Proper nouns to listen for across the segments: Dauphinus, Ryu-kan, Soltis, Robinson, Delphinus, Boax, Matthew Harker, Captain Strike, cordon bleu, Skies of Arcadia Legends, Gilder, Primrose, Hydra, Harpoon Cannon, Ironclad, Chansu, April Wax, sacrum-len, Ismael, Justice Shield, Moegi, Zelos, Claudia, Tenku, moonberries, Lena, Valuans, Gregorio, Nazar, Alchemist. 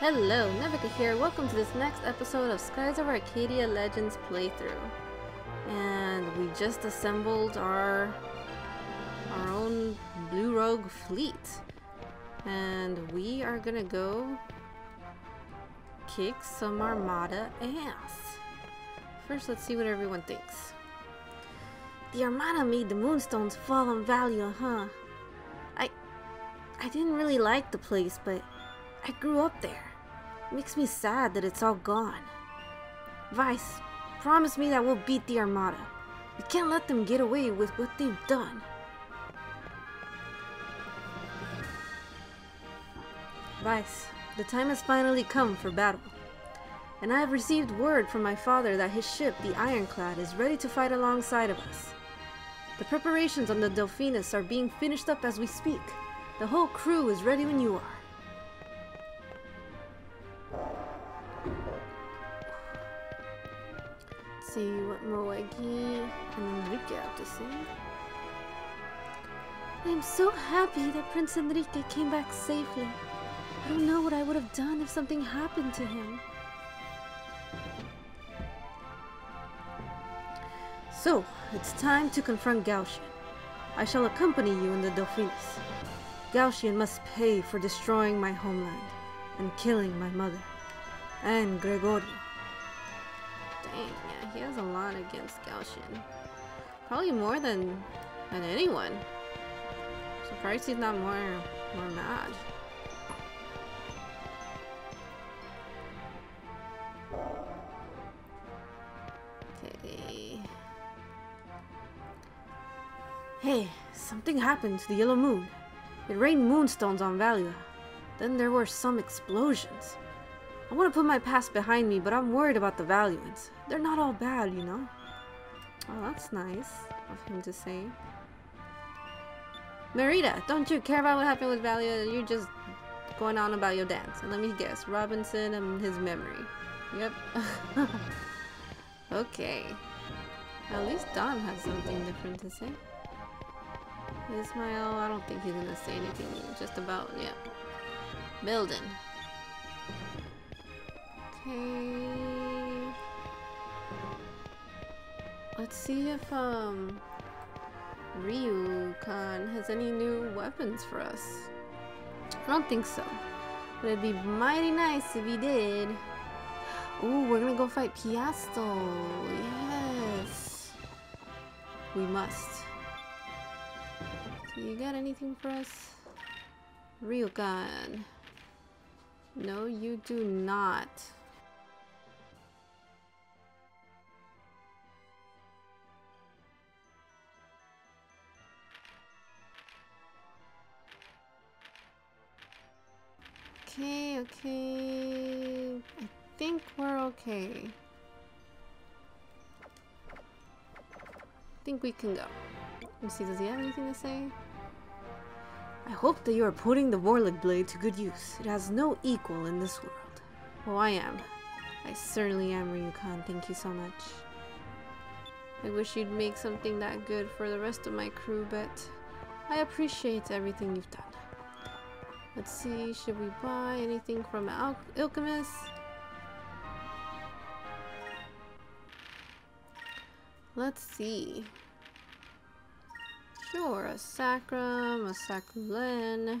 Hello, Nevika here, welcome to this next episode of Skies of Arcadia Legends playthrough. And we just assembled our own Blue Rogue fleet. And we are gonna go kick some Armada ass. First, let's see what everyone thinks. The Armada made the Moonstones fall on Valia, huh? I didn't really like the place, but I grew up there. It makes me sad that it's all gone. Vyse, promise me that we'll beat the Armada. We can't let them get away with what they've done. Vyse, the time has finally come for battle. And I have received word from my father that his ship, the Ironclad, is ready to fight alongside of us. The preparations on the Delphinus are being finished up as we speak. The whole crew is ready when you are. See what Moegi and Enrique have to say. I am so happy that Prince Enrique came back safely. I don't know what I would have done if something happened to him. So, it's time to confront Gaussian. I shall accompany you in the Dauphinus. Gaussian must pay for destroying my homeland and killing my mother and Gregorio. Dang. He has a lot against Galcian. Probably more than anyone. Surprised he's not more mad. Okay. Hey, something happened to the Yellow Moon. It rained moonstones on Valia. Then there were some explosions. I want to put my past behind me, but I'm worried about the Valuans. They're not all bad, you know? Oh, that's nice of him to say. Marita, don't you care about what happened with Valia? You're just going on about your dance. And let me guess, Robinson and his memory. Yep. Okay. At least Don has something different to say. Ismael, I don't think he's gonna say anything. Just about, yeah. Building. Okay. Let's see if Ryu-kan has any new weapons for us. I don't think so, but it'd be mighty nice if he did. Ooh, we're gonna go fight Piastol. Yes, we must. So you got anything for us, Ryu-kan? No, you do not. Okay, okay. I think we're okay. I think we can go. Let me see, does he have anything to say? I hope that you are putting the Warlock Blade to good use. It has no equal in this world. Oh, I am. I certainly am, Ryu-kan. Thank you so much. I wish you'd make something that good for the rest of my crew, but I appreciate everything you've done. Let's see, should we buy anything from Alchemist? Let's see. Sure, a sacrum, a sacrum-len.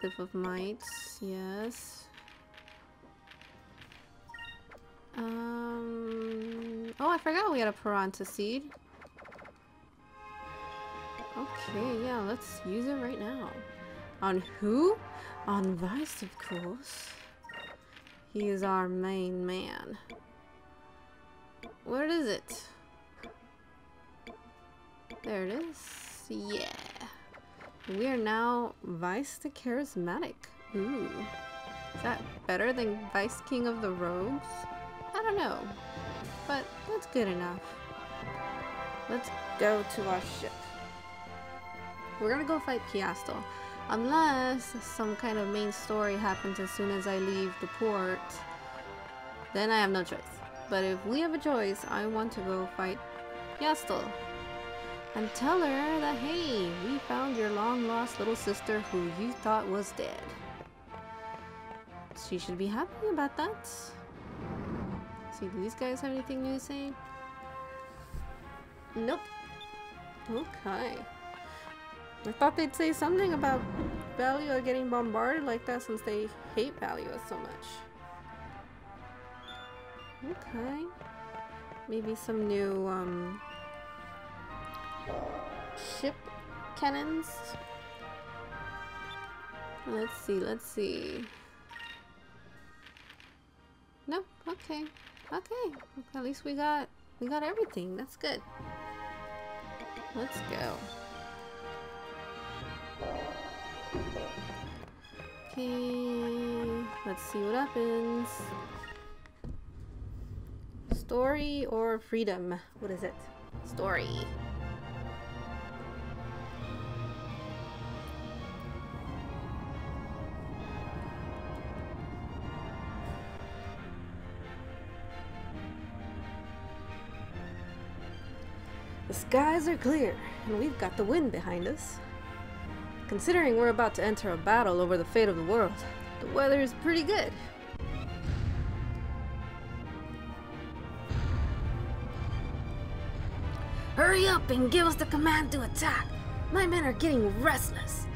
Cliff of Might, yes. Oh, I forgot we had a piranta seed. Okay, yeah, let's use it right now. On who? On Vyse, of course. He is our main man. Where is it? There it is. Yeah. We are now Vyse the Charismatic. Ooh. Is that better than Vyse King of the Rogues? I don't know. But that's good enough. Let's go to our ship. We're gonna go fight Piastol, unless some kind of main story happens as soon as I leave the port. Then I have no choice. But if we have a choice, I want to go fight Piastol and tell her that, hey, we found your long lost little sister who you thought was dead. She should be happy about that. See, do these guys have anything new to say? Nope. Okay. I thought they'd say something about Valia getting bombarded like that since they hate Valia so much. Okay. Maybe some new, ship cannons? Let's see, let's see. Nope, okay. Okay. At least we got everything. That's good. Let's go. Okay. Let's see what happens. Story or freedom? What is it? Story. The skies are clear, and we've got the wind behind us. Considering we're about to enter a battle over the fate of the world, the weather is pretty good. Hurry up and give us the command to attack! My men are getting restless.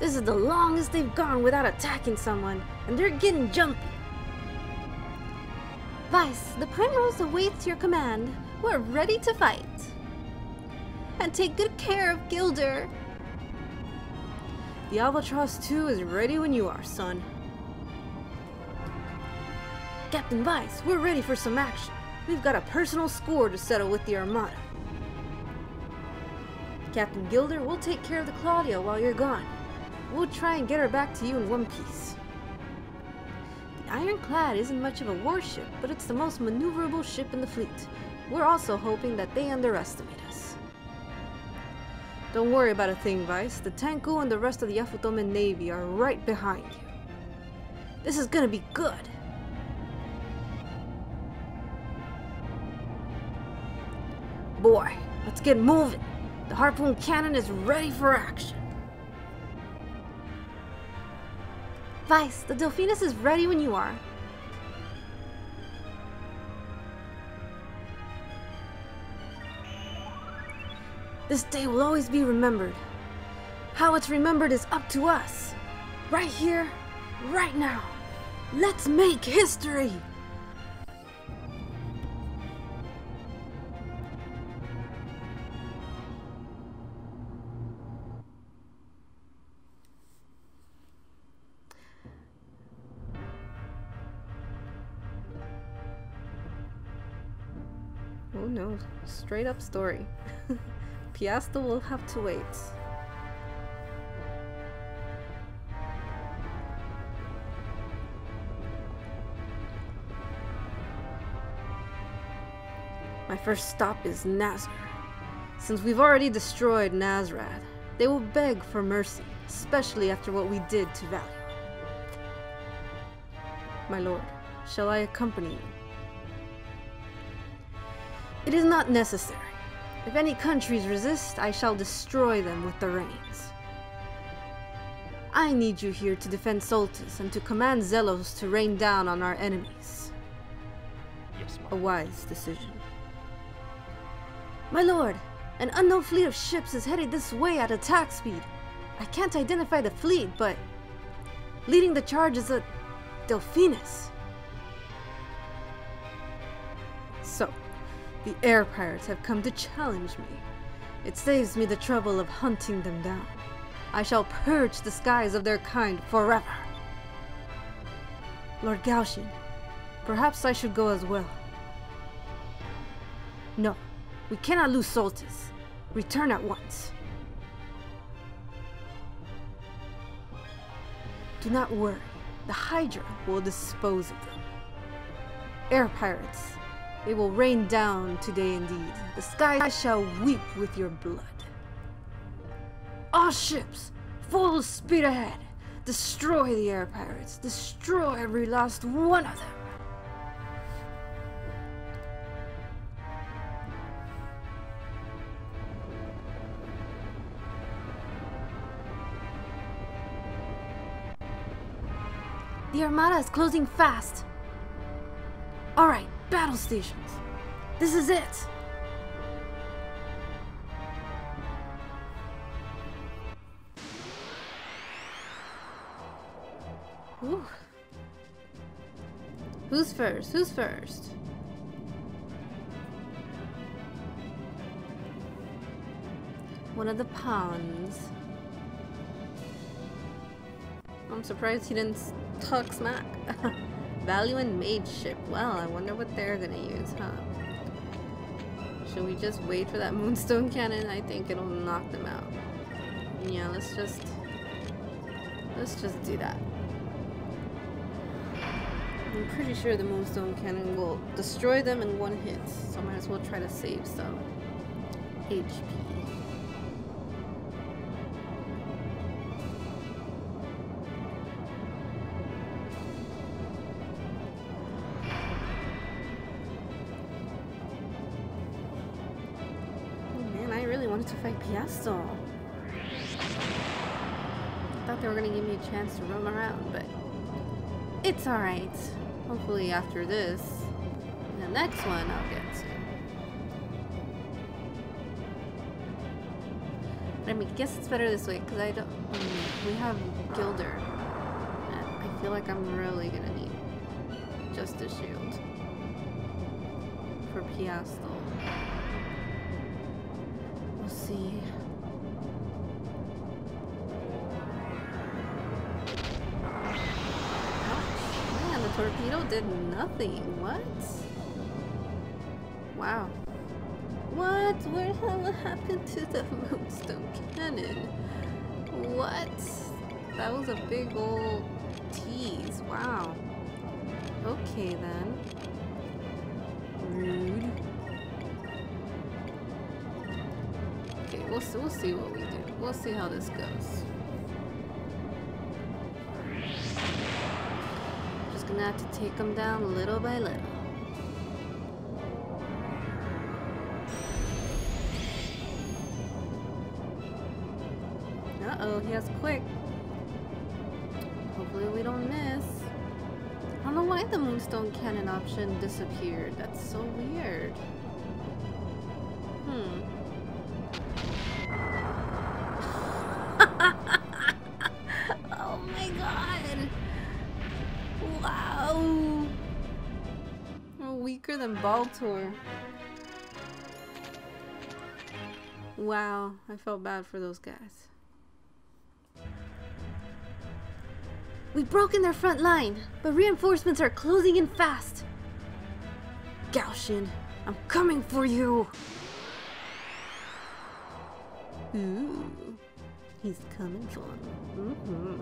This is the longest they've gone without attacking someone, and they're getting jumpy. Vyse, the Primrose awaits your command. We're ready to fight. And take good care of Gilder. The Albatross 2 is ready when you are, son. Captain Vyse, we're ready for some action. We've got a personal score to settle with the Armada. Captain Gilder, we'll take care of the Claudia while you're gone. We'll try and get her back to you in one piece. Ironclad isn't much of a warship, but it's the most maneuverable ship in the fleet. We're also hoping that they underestimate us. Don't worry about a thing, Vyse. The Tenku and the rest of the Yafutomen Navy are right behind you. This is gonna be good. Boy, let's get moving. The harpoon cannon is ready for action. Vyse, the Dauphinus is ready when you are. This day will always be remembered. How it's remembered is up to us. Right here, right now. Let's make history! Oh no, straight up story. Piastol will have to wait. My first stop is Nazar. Since we've already destroyed Nazareth, they will beg for mercy, especially after what we did to Valia. My lord, shall I accompany you? It is not necessary. If any countries resist, I shall destroy them with the reins. I need you here to defend Soltis and to command Zelos to rain down on our enemies. Yes, a wise decision. My lord, an unknown fleet of ships is headed this way at attack speed. I can't identify the fleet, but leading the charge is a Delphinus. So, the air pirates have come to challenge me. It saves me the trouble of hunting them down. I shall purge the skies of their kind forever. Lord Gaussian, perhaps I should go as well. No, we cannot lose Soltis. Return at once. Do not worry. The Hydra will dispose of them. Air pirates, it will rain down today indeed. The sky shall weep with your blood. All ships, full speed ahead. Destroy the air pirates. Destroy every last one of them. The Armada is closing fast. Alright, battle stations. This is it. Ooh. Who's first? Who's first? One of the pawns. I'm surprised he didn't talk smack. Valuan mage ship. Well, I wonder what they're gonna use, huh? Should we just wait for that moonstone cannon? I think it'll knock them out. Yeah, let's just do that. I'm pretty sure the moonstone cannon will destroy them in one hit, so I might as well try to save some HP. To fight Piastol. I thought they were gonna give me a chance to roam around, but it's alright. Hopefully after this, the next one I'll get to. But I mean, I guess it's better this way, because I don't... we have Gilder. And I feel like I'm really gonna need just a shield for Piastol. We'll see. Oh, man, the torpedo did nothing. What? Wow. What? What happened to the moonstone cannon? What? That was a big old tease. Wow. Okay then. Rude. We'll see what we do. We'll see how this goes. Just gonna have to take them down little by little. Uh-oh, he has quick. Hopefully we don't miss. I don't know why the moonstone cannon option disappeared. That's so weird. Than ball tour. Wow, I felt bad for those guys. We've broken their front line, but reinforcements are closing in fast. Gaussian, I'm coming for you. Ooh, he's coming for me.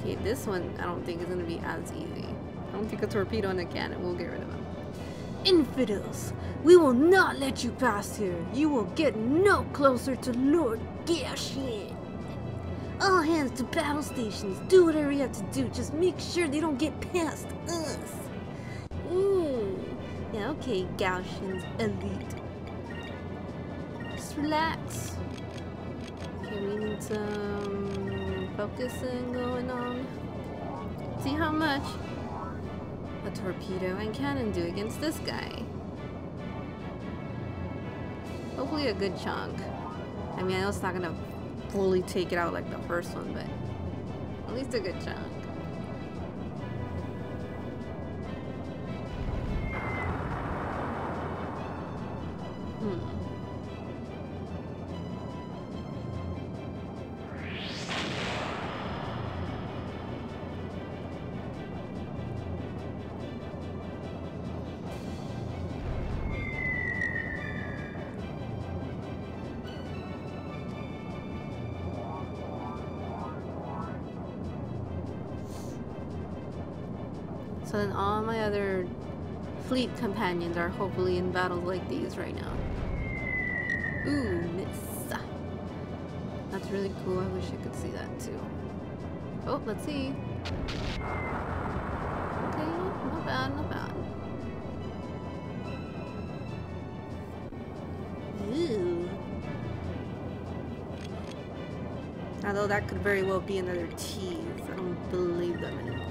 Okay, this one I don't think is going to be as easy. I don't think a torpedo and a cannon will get rid of them. Infidels, we will not let you pass here. You will get no closer to Lord Gaussian. All hands to battle stations. Do whatever you have to do. Just make sure they don't get past us. Yeah, okay, Gaussian's elite. Just relax. Okay, we need some... focusing going on. See how much a torpedo and cannon do against this guy. Hopefully a good chunk. I mean, I know it's not gonna fully take it out like the first one, but at least a good chunk. So then all my other fleet companions are hopefully in battles like these right now. Ooh, miss. That's really cool. I wish I could see that too. Oh, let's see. Okay, not bad, not bad. Ooh. Although that could very well be another tease. I don't believe them anymore.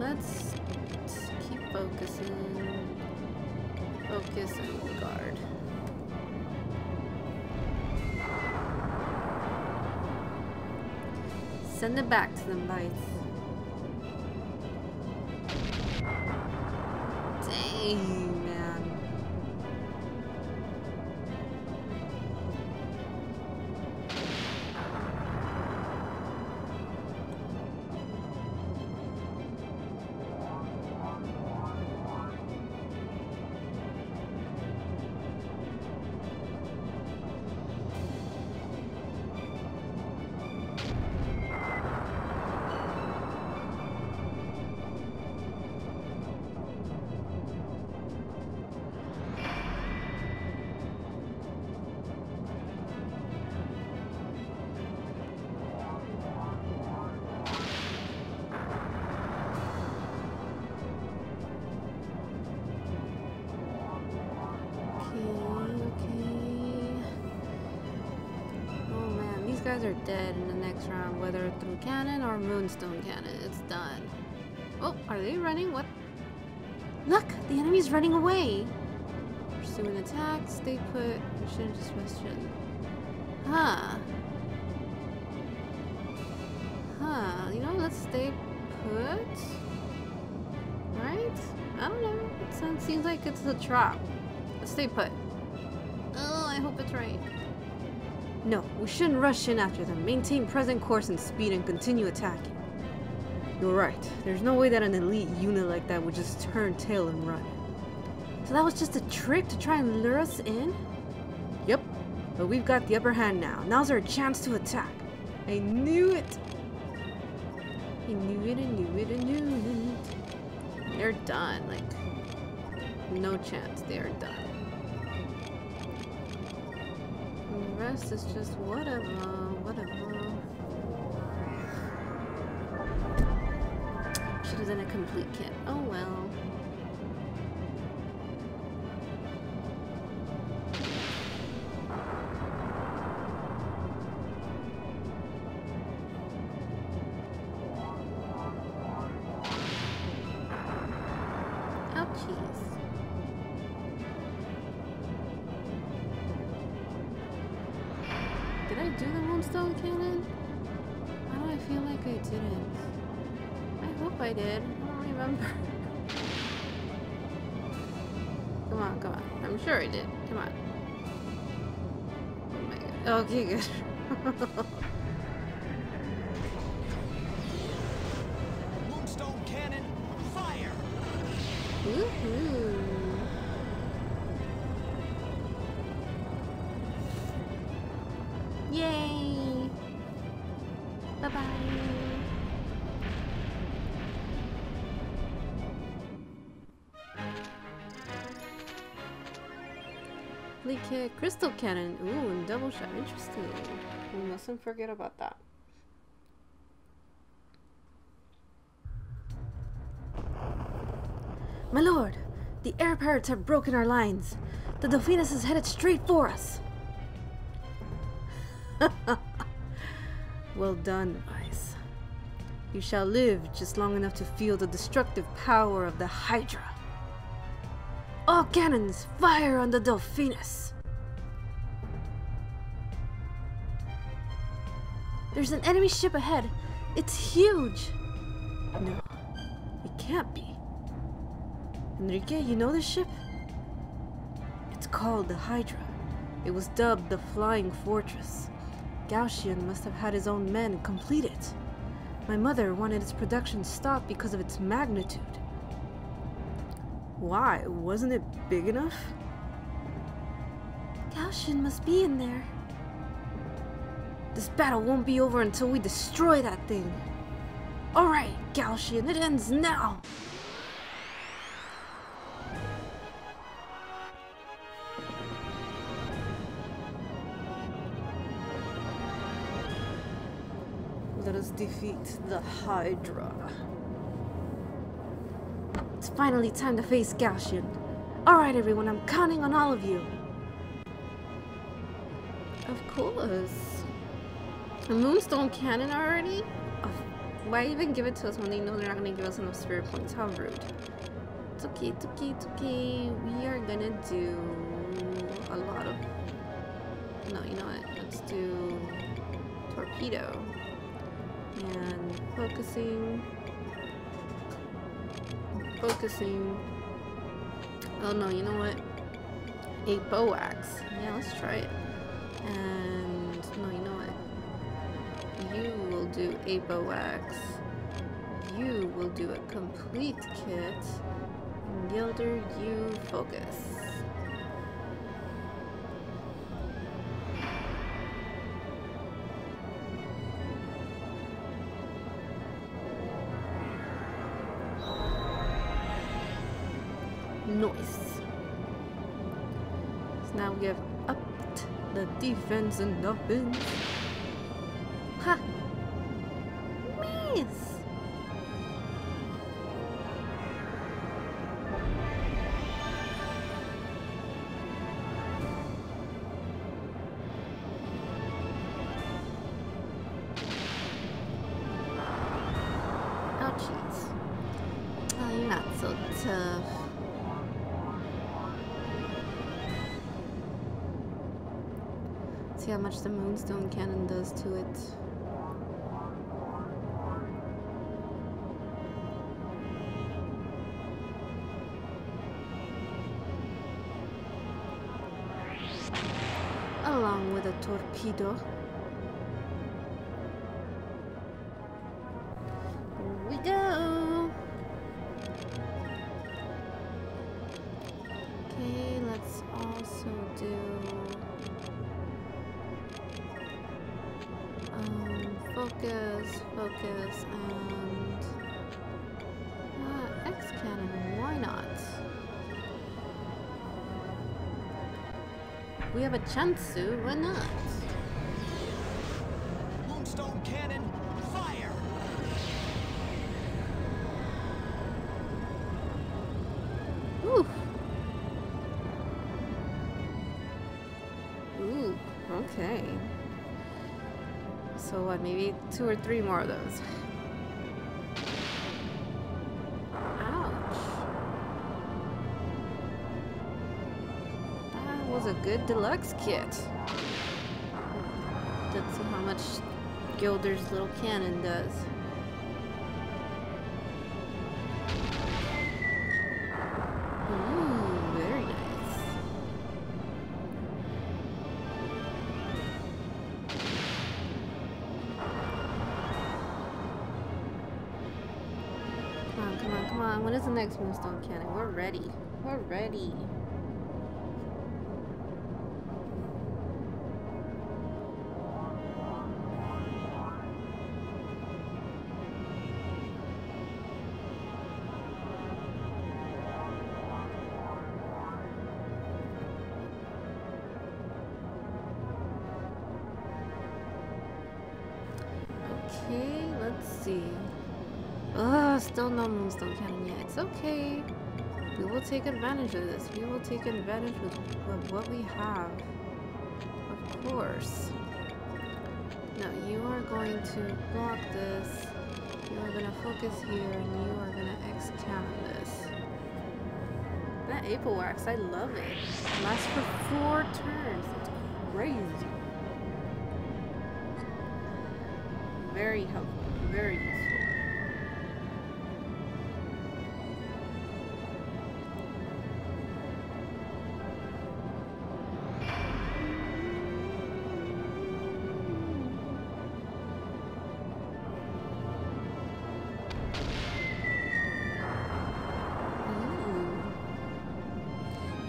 Let's keep focusing. Focus and guard. Send it back to them, Vyse. Dang, man. Are dead in the next round, whether through cannon or moonstone cannon. It's done. Oh, are they running? What? Look! The enemy's running away! Pursuing attacks, they put... We shouldn't just question. Huh. Huh. You know, let's stay put? Right? I don't know. It seems like it's a trap. Let's stay put. Oh, I hope it's right. No, we shouldn't rush in after them. Maintain present course and speed and continue attacking. You're right. There's no way that an elite unit like that would just turn tail and run. So that was just a trick to try and lure us in? Yep. But we've got the upper hand now. Now's our chance to attack. I knew it! I knew it, I knew it, I knew it. They're done. Like, no chance. They are done. The rest is just whatever, whatever. Should have done a complete kit. Oh well. Okay, good. Moonstone cannon, fire! Woohoo! Yay! Bye bye. Holy kick, crystal cannon. Ooh. Double shot, interesting. We mustn't forget about that. My lord, the air pirates have broken our lines. The Dauphinus is headed straight for us. Well done, Vyse. You shall live just long enough to feel the destructive power of the Hydra. All cannons, fire on the Dauphinus! There's an enemy ship ahead. It's huge. No, it can't be. Enrique, you know this ship? It's called the Hydra. It was dubbed the Flying Fortress. Galcian must have had his own men complete it. My mother wanted its production stopped because of its magnitude. Why? Wasn't it big enough? Galcian must be in there. This battle won't be over until we destroy that thing. Alright, Galcian, it ends now! Let us defeat the Hydra. It's finally time to face Galcian. Alright everyone, I'm counting on all of you. Of course. A moonstone cannon already? Oh, why even give it to us when they know they're not going to give us enough spirit points? How rude. It's okay, it's okay, it's okay. We are going to do a lot of... No, you know what? Let's do torpedo. And focusing. Focusing. Oh no, you know what? A Boax. Yeah, let's try it. And no, you know what? You will do a Boax. You will do a complete kit. Gilder, you focus. Noise. So now we have upped the defense and nothing. Ha! Miss! Ouchies. Oh, you're not so tough. See how much the moonstone cannon does to it. Along with a torpedo. Here we go. Okay, let's also do focus, focus, and X cannon, why not? We have a Chansu, why not? Moonstone cannon, fire! Ooh! Ooh, okay. So what, maybe 2 or 3 more of those. Ouch. That was a good deluxe kit. Let's see how much Gilder's little cannon does. Next moonstone cannon. We're ready. We're ready. Okay, let's see. Ugh, still no moonstone cannon yet. It's okay. We will take advantage of this. We will take advantage of what we have. Of course. Now you are going to block this. You are going to focus here and you are going to X cannon this. That April Wax, I love it. It lasts for 4 turns. It's crazy. Very helpful. Very useful.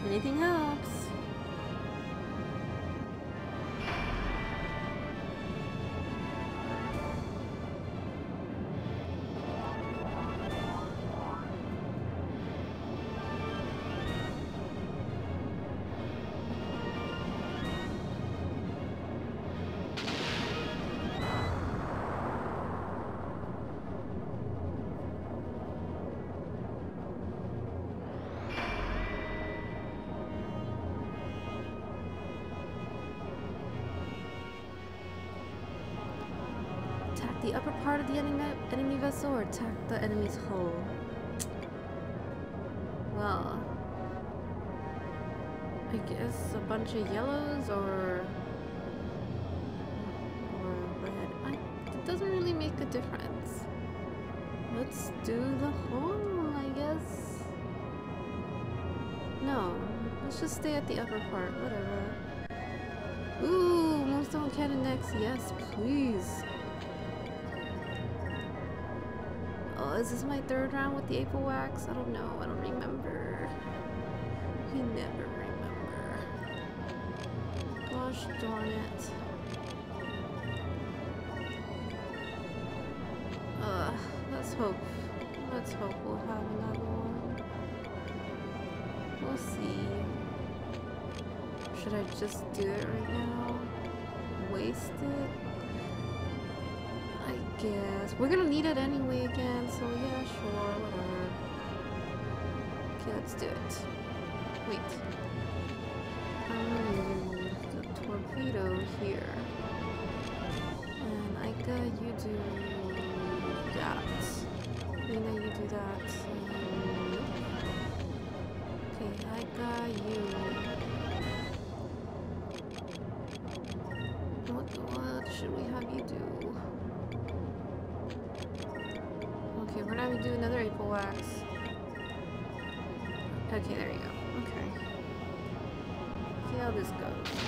Anything helps. the upper part of the enemy vessel or attack the enemy's hull? Well, I guess a bunch of yellows or red. It doesn't really make a difference. Let's do the hull, I guess. No, let's just stay at the upper part, whatever. Ooh, Moonstone Cannon next, yes please. Oh, is this my third round with the April Wax? I don't know, I don't remember. I never remember. Gosh darn it. Let's hope we'll have another one. We'll see. Should I just do it right now? Waste it? I guess. We're gonna need it anyway again, so yeah, sure, whatever. Okay, let's do it. Wait. I'm gonna use the torpedo here. And Aika, you do that. Lena, you do that. Okay, Aika, you. What should we have you do? Okay, we're not gonna do another April Wax. Okay, there you go. Okay. See how this goes.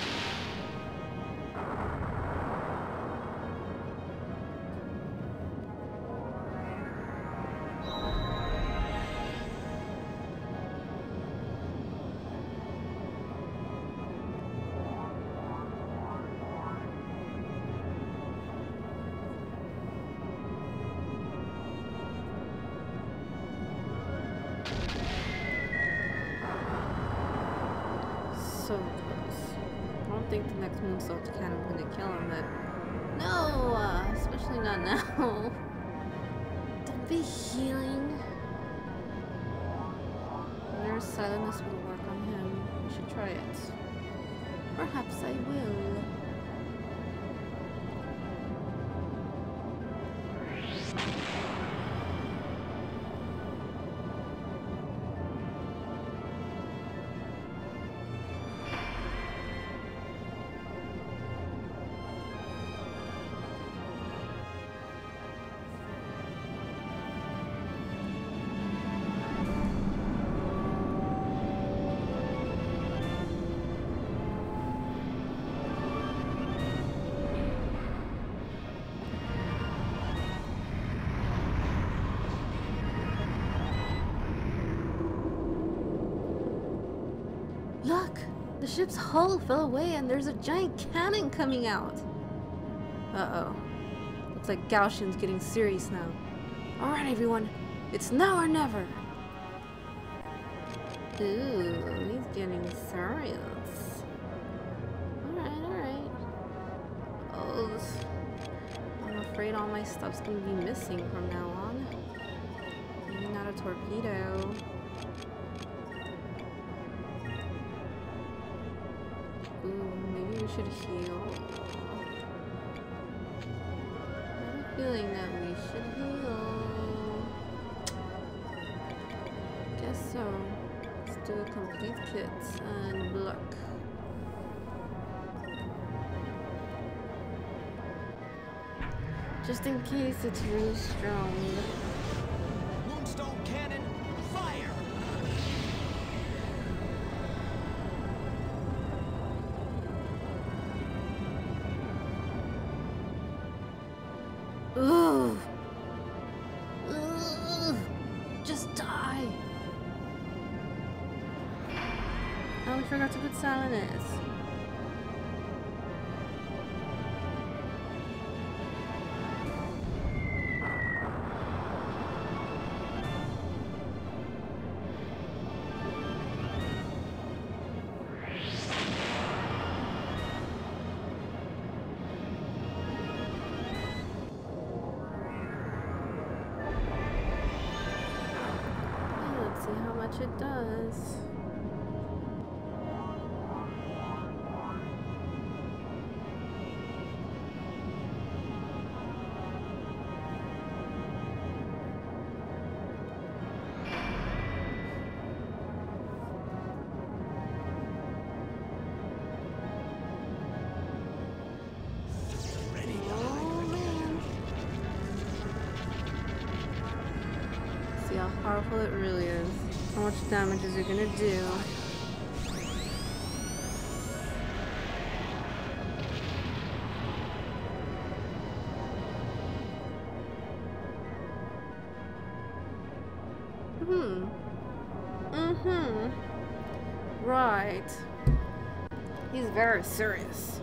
The ship's hull fell away and there's a giant cannon coming out. Uh-oh. Looks like Gaussian's getting serious now. Alright everyone, it's now or never. Ooh, he's getting serious. Alright, alright. Oh, I'm afraid all my stuff's gonna be missing from now on. Maybe not a torpedo. Should heal. I have a feeling that we should heal. Guess so. Let's do a complete kit and block. Just in case it's really strong. Moonstone cannon, fire! Soltis. Let's see how much it does. powerful it really is. How much damage is it gonna do? Right. He's very serious.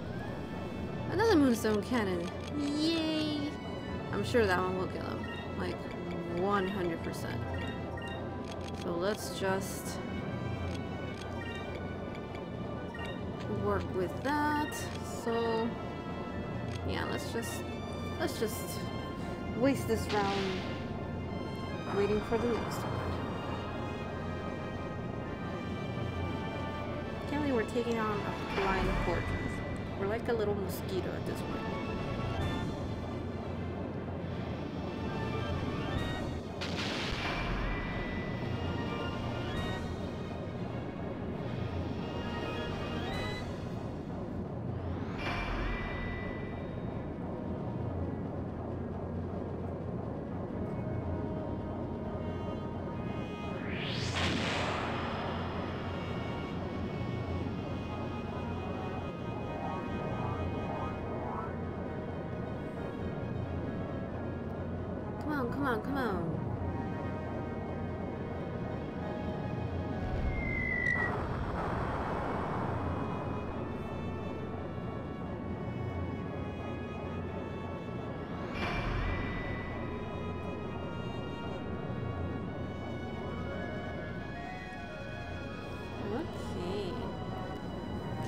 Another moonstone cannon. Yay! I'm sure that one will kill him. Like, 100%. So let's just work with that. So yeah, let's just waste this round waiting for the next one. Can't believe we're taking on a flying fortress. We're like a little mosquito at this point.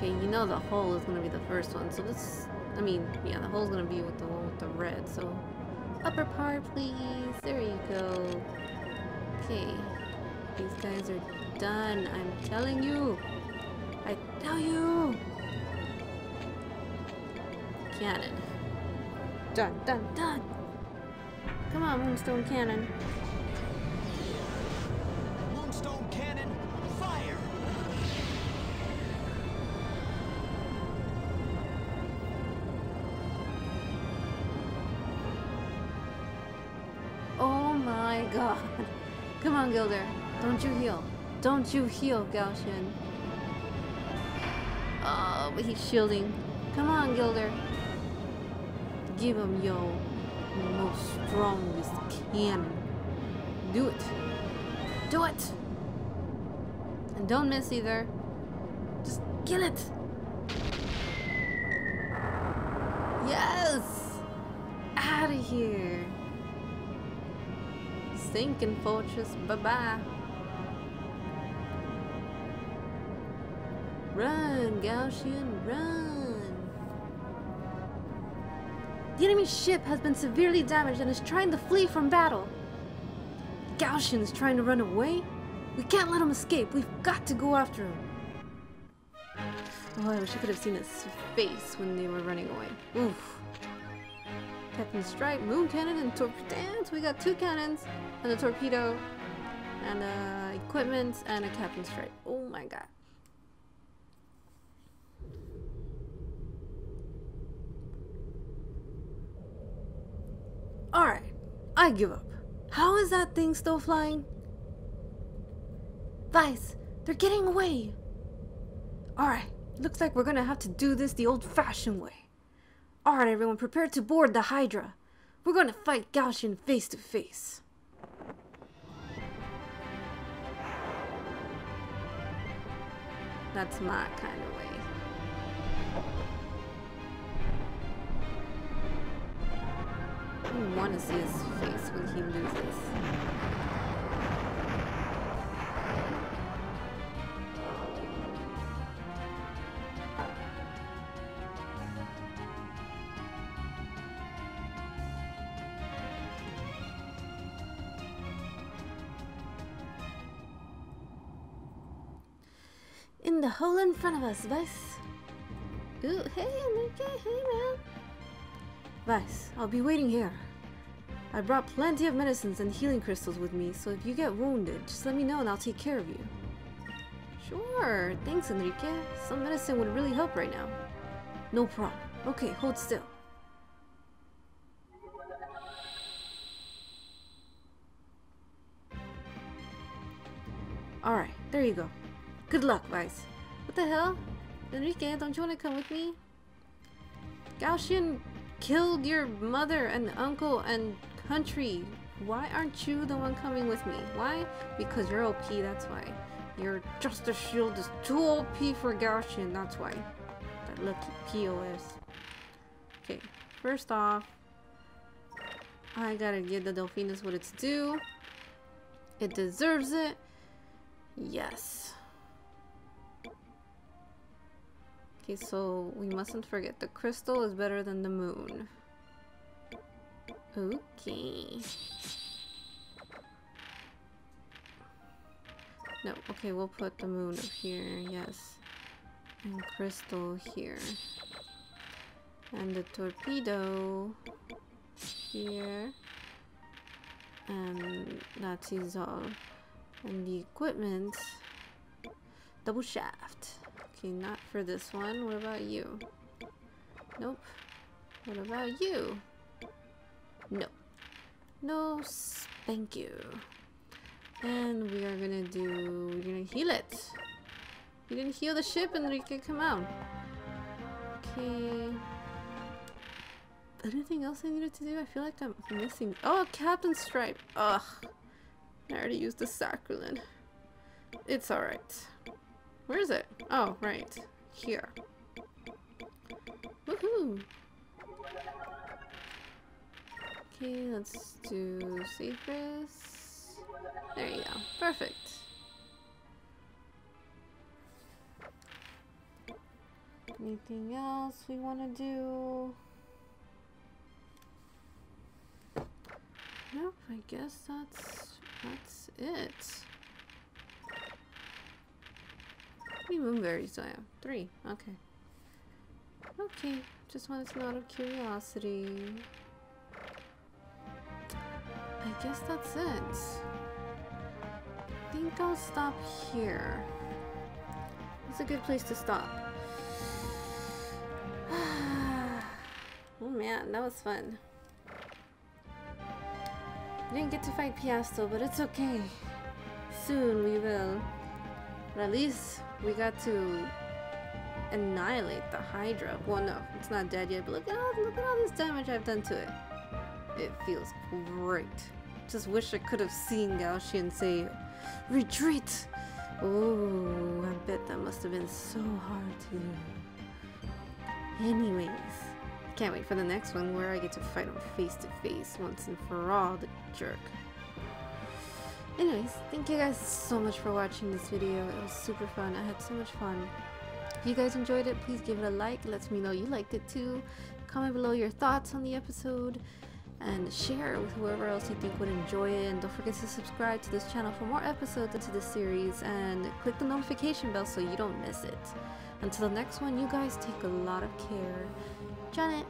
You know the hole is gonna be the first one, so let's, I mean, yeah, the hole's gonna be with the one with the red, so upper part please, there you go. Okay, these guys are done, I'm telling you, I tell you. Cannon, done, done, done. Come on, moonstone cannon. God. Come on, Gilder. Don't you heal. Don't you heal, Galcian. Oh, but he's shielding. Come on, Gilder. Give him your most strongest cannon. Do it. Do it! And don't miss either. Just kill it! Yes! Out of here! Sinking fortress, bye-bye. Run, Gaussian, run. The enemy ship has been severely damaged and is trying to flee from battle. Gaussian is trying to run away? We can't let him escape. We've got to go after him. Oh, I wish I could have seen his face when they were running away. Oof. Captain Strike, moon cannon, and torpedoes. We got two cannons, and a torpedo, and equipment, and a Captain Strike. Oh my god. Alright, I give up. How is that thing still flying? Vyse, they're getting away. Alright, looks like we're gonna have to do this the old-fashioned way. Alright everyone, prepare to board the Hydra. We're gonna fight Gaussian face to face. That's my kind of way. I want to see his face when he loses. In the hole in front of us, Vyse. Ooh, hey, Enrique, hey, man. Vyse, I'll be waiting here. I brought plenty of medicines and healing crystals with me, so if you get wounded, just let me know and I'll take care of you. Sure, thanks, Enrique. Some medicine would really help right now. No problem. Okay, hold still. Alright, there you go. Good luck, Vyse. What the hell? Enrique, don't you want to come with me? Gaussian killed your mother and uncle and country. Why aren't you the one coming with me? Why? Because you're OP, that's why. Your Justice Shield is too OP for Gaussian, that's why. That lucky POS. Okay, first off, I gotta give the Delphinus what it's due. It deserves it. Yes. Okay, so we mustn't forget the crystal is better than the moon. Okay. No, okay, we'll put the moon up here, yes. And crystal here. And the torpedo here. And that's his all. And the equipment. Double shaft. Okay, not for this one. What about you? Nope. What about you? No. No, thank you. And we are gonna do... we're gonna heal it. You didn't heal the ship, Enrique, come out. Okay. Anything else I needed to do? I feel like I'm missing... oh, Captain Strike. Ugh. I already used the sacrum-len. It's alright. Where is it? Oh, right. Here. Woohoo! Okay, let's do safest. There you go. Perfect. Anything else we want to do? Nope, I guess that's it. How many moonberries do I have? 3. Okay. Okay, just wanted to know out of curiosity. I guess that's it. I think I'll stop here. That's a good place to stop. Oh man, that was fun. I didn't get to fight Piastol, but it's okay. Soon we will. But at least we got to annihilate the Hydra. Well, no, it's not dead yet, but look at all this damage I've done to it. It feels great. Just wish I could have seen Galcian say, "Retreat!" Oh, I bet that must have been so hard to do. Anyways, can't wait for the next one where I get to fight him face to face once and for all, the jerk. Anyways, thank you guys so much for watching this video. It was super fun. I had so much fun. If you guys enjoyed it, please give it a like. It lets me know you liked it too. Comment below your thoughts on the episode. And share it with whoever else you think would enjoy it, and don't forget to subscribe to this channel for more episodes into this series, and click the notification bell so you don't miss it. Until the next one, you guys take a lot of care. Janet!